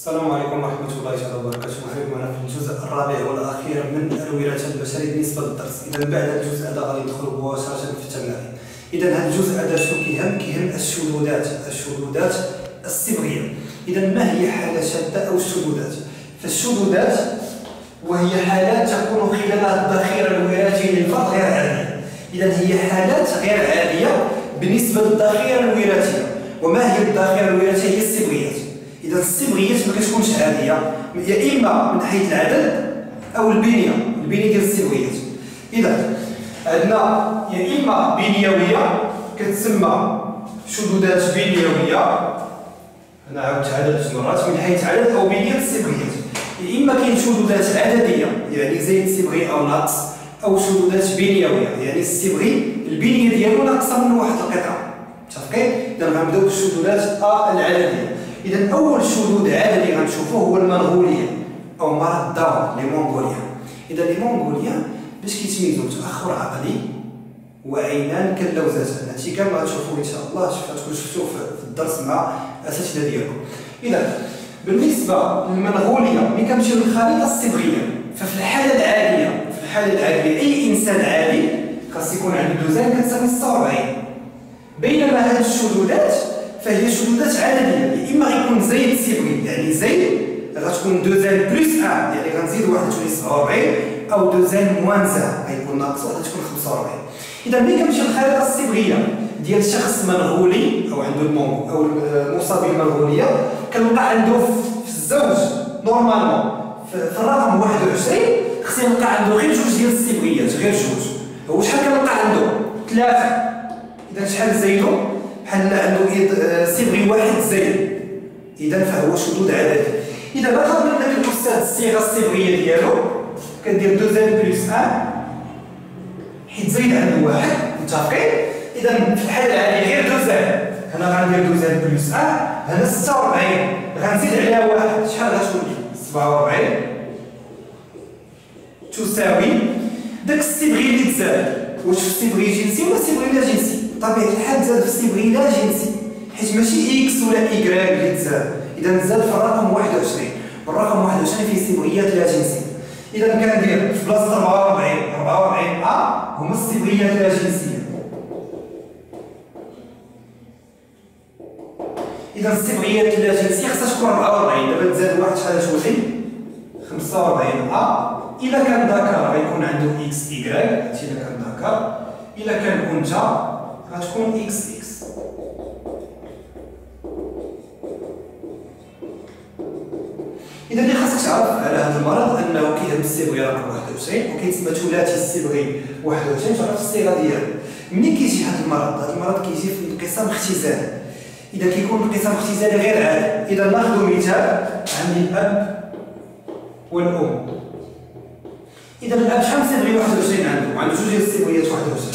السلام عليكم ورحمة الله تعالى وبركاته. معكم أنا في الجزء الرابع والأخير من الوراثة البشرية بالنسبة للدرس. إذا بعد الجزء هذا غادي ندخل مباشرة في التمارين. إذا هذا الجزء هذا شنو كيهم الشذوذات الصبغية. إذا ما هي حالة شاذة أو الشذوذات؟ فالشذوذات وهي حالات تكون خلال الذخيرة الوراثية للفرد غير عادية. إذا هي حالات غير عادية بالنسبة للذخيرة الوراثية. وما هي الذخيرة الوراثية؟ هي الصبغيات. إذا الصبغيات ما كتكونش عادية، يا إما من حيث العدد أو البنية ديال الصبغيات. إذا عندنا يا إما بنيوية كتسمى شذوذات بنيوية، أنا عاودت عدد مرات، من حيث عدد أو بنية الصبغيات. يا إما كاين شذوذات عددية يعني زايد صبغي أو ناقص، أو شذوذات بنيوية يعني الصبغي البنية ديالو ناقصة من واحد القطعة. متفقين؟ إذا غنبداو بالشذوذات العددية. إذا أول شذوذ عادي غنشوفوه هو المنغولية أو مرض داون، لي مونغوليا. إذا لي مونغوليا باش كيتميزو تأخر عقلي وعينان كاللوزات، هادشي كامل غتشوفوه إن شاء الله، غتكون شفتوه في الدرس مع الأساتذة ديالكم. إذا بالنسبة للمنغوليا ملي كنمشيو للخريطة الصبغية، ففي الحالة العادية، في الحالة العادية أي إنسان عادي خاص يكون عنده دوزان كتساوي 46. بينما هاد الشذوذات فهي شذوذات عددية، يا إما غيكون زايد صبغي يعني زايد غتكون دوزان بلس 1 يعني غنزيد واحد تولي 47، أو دوزان موان زان غيكون ناقص واحد تكون 45. إذا ملي كنمشي للخريطة الصبغية ديال شخص منغولي أو عنده المونغ أو المصاب بالمنغولية، كنلقى عنده في الزوج نورمالمون في الرقم 21 خصني نلقى عنده غير جوج ديال الصبغيات، غير جوج. هو شحال كنلقى عنده؟ 3. إذا شحال زايدهم؟ بحال عنده صبغي واحد زايد، إذا فهو شذوذ عددي. إذا باخذ من داك الأستاذ الصيغة الصبغية ديالو كدير دوزان بلس 1 حيت زايد عنده واحد، متفقين؟ إذا في الحالة العادية غير دوزان، هنا غندير دوزان بلس 1، هنا 46 غنزيد عليها واحد، شحال غتولي؟ 47 تساوي داك الصبغي اللي تزاد. واش في الصبغي جنسي ولا صبغي لا جنسي؟ بطبيعة الحال زاد في الصبغي لا جنسي، حيت ماشي إكس ولا إيكغيك اللي تزاد، إذا زاد في الرقم 21، والرقم 21 فيه صبغيات لا جنسية. إذا كندير في بلاصة 44 أ هما الصبغيات لا جنسية. إذا الصبغيات لا جنسية خصها تكون 44، دابا تزاد واحد شحال تولي؟ 45 أ. إذا كان ذكر غيكون عنده إكس إيكغيك، هادشي إذا كان ذكر. إذا كان أنثى غتكون إكس إكس. إذا اللي خاصك تعرف على هذا المرض أنه كيهم الصبغي رقم 21 وكيتسمى ثلاثي الصبغي 21، تعرف الصيغة ديالو. منين كيجي هذا المرض؟ هذا المرض كيجي في انقسام اختزالي. إذا كيكون انقسام اختزالي غير عادي. إذا ناخذ مثال عن الأب والأم. إذا الأب شحال صبغي 21 عنده؟ عنده جوج ديال الصبغيات 21.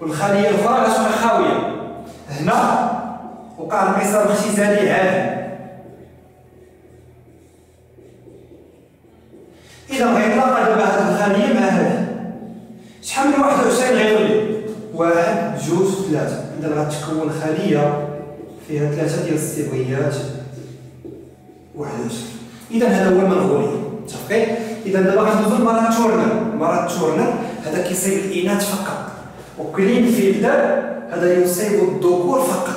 والخلية الأخرى كتكون خاوية. هنا وقع انقسام اختزالي عادي. إذا غيطلق دابا هاد الخلية مع هادي، شحال من 21 غيولي؟ 1 2 3. إذا غتكون خلية فيها 3 ديال الصبغيات 21. إذا هذا هو المنغولي، متفقين؟ إذا دابا غندوزو لمرض تورنر. مرض تورنر هذا كيصيب الإناث فقط، وكلين فيلدر هذا يصيب الذكور فقط.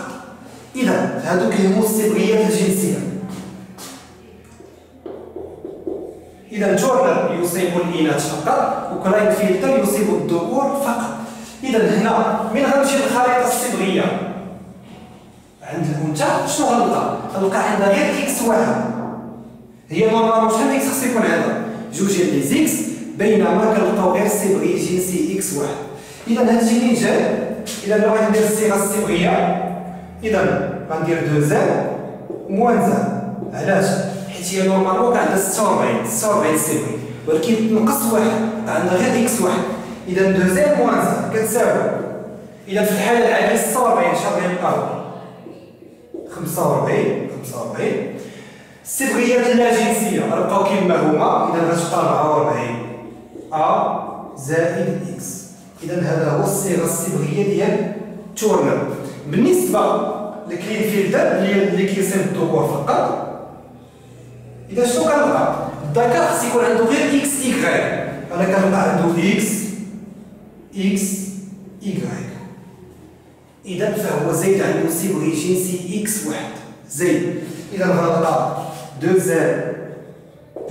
إذا هادو كيهمو الصبغيات الجنسية. إذا تورنر يصيب الإناث فقط، وكلين فيلدر يصيب الذكور فقط. إذا هنا من غنمشي للخريطة الصبغية عند الأنثى شنو غنلقى؟ غنلقى عندها غير إكس واحد، هي نورمالمون شحال إكس خص يكون عندها؟ جوج ديال لي زيكس، بينما كنلقاو غير صبغي جنسي إكس واحد. إذا هادشي منين جاي؟ إذا بغيت ندير الصيغة الصبغية اذا غندير 2 زيرو موان زيرو. علاش؟ حيت هي نورمالمون كعندها 46 سيفري، ولكن تنقص واحد، عندنا غير اكس واحد. اذا 2 زيرو موان زيرو كتساوي، اذا في الحاله العاديه 46 شحال غيبقاو؟ 45. الصفريات اللاجنسيه غنبقاو كما هما، اذا غتبقى 44 ا زائد اكس. اذا هذا هو الصيغه الصفريه ديال تورنر. بالنسبه لكلينفيلدر اللي كيصيب الذكور فقط، اذا شنو كنلقى؟ الذكر خص يكون عنده غير اكس ايكغاي، انا كنلقى عنده اكس ايكغاي. اذا فهو زايد عنده صفري جنسي اكس واحد زايد. اذا غنلقى 2 زائد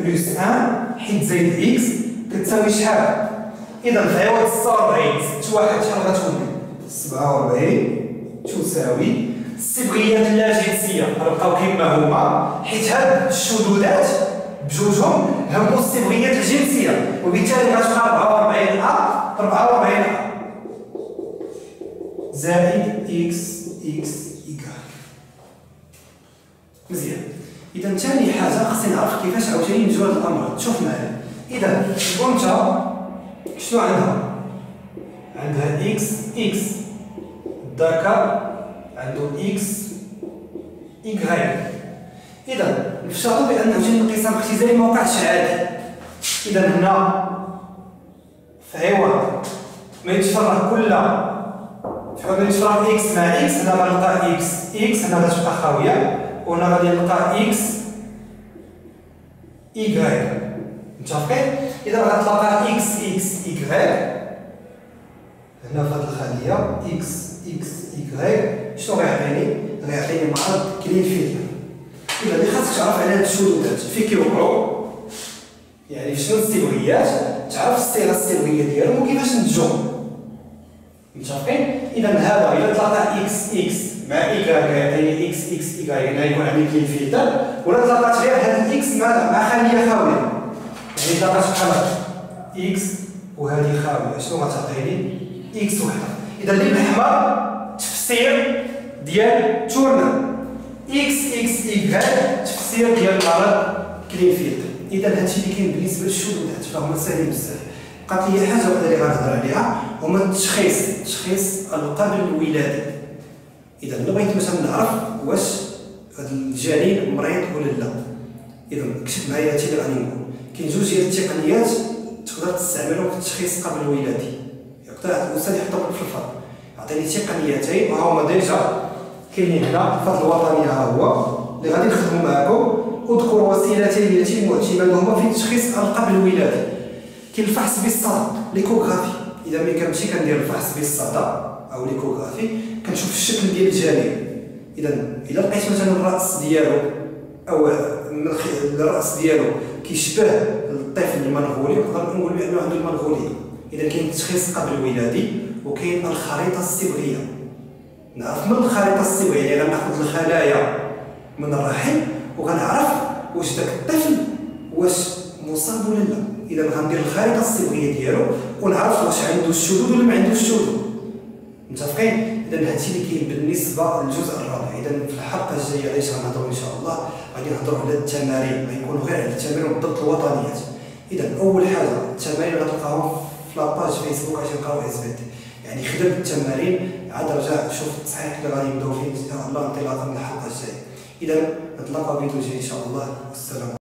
بلس 1 حيت زايد اكس كتساوي شحال؟ اذا في عوض 46 6 واحد شحال غتولي؟ 47 تساوي. الصفريات اللاجنسيه غنبقاو كما هما، حيت هاد الشذوذات بجوجهم هما الصفريات الجنسيه، وبالتالي غتبقى 44 ا 44 زائد اكس ايكال. مزيان. اذا ثاني حاجه خصني نعرف كيفاش عاوتاني نجيو هاد الامر. شوف معايا، اذا الانثى شنو عندها اكس، الذكر عنده اكس ايكغاي. اذا نفترض بان عاوتاني الانقسام الاختزالي ما وقعش عادي. اذا هنا في عوض ما يتفرع كل فغادي نشرح اكس مع اكس، هنا غنلقى اكس هنا غتبقى خاويه، وهنا غادي نلقى اكس متفقين. اذا غتلقى اكس هنا في هاد الخليه اكس شنو غيعطيني؟ مرض كلينفيلدر. اذا اللي خاصك تعرف على هاد الشذوذات فين كيوقعو، يعني شنو الصبغيات، تعرف الصيغه الصبغيه ديالهم وكيفاش نتجوهم. متفقين؟ اذا هذا الا تلاقى اكس مع ايكغاي غيعطيني اكس هنا يكون عندي كلينفيلدر، ولا تلاقات غير هاد اكس مع خليه خاويه، يعني تلاقات بحال اكس وهذه خاويه، شنو غتعطيني؟ اكس وحده. اذا اللي بالاحمر تفسير ديال تورنر، اكس ايكغاي تفسير ديال مرض كلينفيلدر. اذا هادشي اللي كاين بالنسبه للشذوذات، فهما ساهلين بزاف. بقات لي حاجه وحده اللي غنهضر عليها، هما تشخيص القبل الولادي. اذا انا بغيت مثلا نعرف واش هذا الجنين مريض ولا لا، اذا اكتب معايا هادشي اللي غادي نقول. كاين جوج ديال التقنيات تقدر تستعملهم في التشخيص قبل الولادي، يقترح الاستاذ يحطهم في الفرق. عطيني تقنيتين وهما ديجا كاينين هنا في هاد الوطنيه، ها هو اللي غادي نخدمو معاكم. اذكر وسيلتين التي معتمدهما في تشخيص القبل الولادي. كاين الفحص بالصدى ليكوغرافي، اذا ملي كنمشي كندير الفحص بالصدى او ليكوغرافي كنشوف الشكل ديال الجنين. اذا لقيت مثلا الراس ديالو او الراس ديالو كيشبه الطفل المنغولي، نقدر نقول بانه عنده المنغوليه. اذا كاين التشخيص قبل الولادي، وكاين الخريطه الصبغيه. نعرف من الخريطه الصبغيه، يعني غناخذ الخلايا من الرحم وغنعرف واش داك الطفل واش مصاب ولا لا. اذا غندير الخريطه الصبغيه ديالو ونعرف واش عنده الشذوذ ولا ما عندوش الشذوذ. متفقين؟ اذا هادشي اللي كاين بالنسبه للجزء الرابع. اذا في الحلقه الجايه علاش غنهضروا ان شاء الله، غادي نهضروا على التمارين، غيكونوا غير على التمارين وضبط الوطنيات. اذا اول حاجه التمارين غتلقاوهم في لاباج فيسبوك عشان تلقاو اس بي تي، يعني خدم التمارين عاد رجع شوف التصحيح اللي غادي نبداو فيه ان شاء الله انطلاقا من الحلقه الجايه. اذا نتلاقاو بيتو جاي ان شاء الله، والسلام.